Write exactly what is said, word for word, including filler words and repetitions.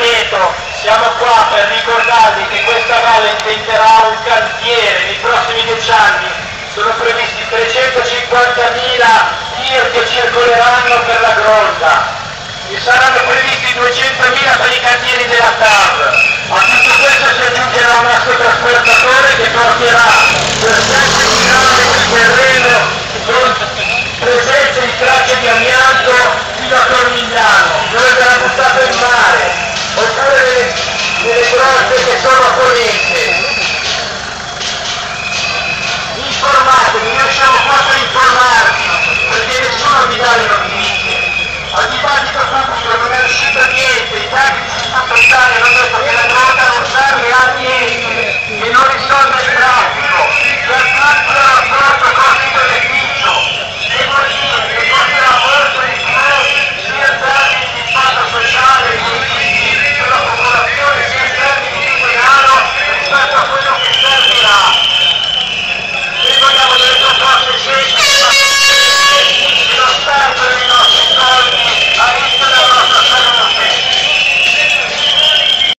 Veneto, siamo qua per ricordarvi che questa valle diventerà un cantiere. Nei prossimi dieci anni sono previsti trecentocinquantamila tir che circoleranno per la Gronda e saranno previsti duecentomila per i cantieri della T A V. A tutto questo si aggiungerà un asso trasportatore che porterà per sette chilometri di terreno con presenza di tracce di amianto fino a Tormigliano, dove verrà buttato in mare, oppure delle, delle grotte che sono a ponente. Informatevi, noi siamo qua per informarvi, perché nessuno vi dà le notizie. Al dibattito pubblico non è uscito niente, i tanti si sta portando.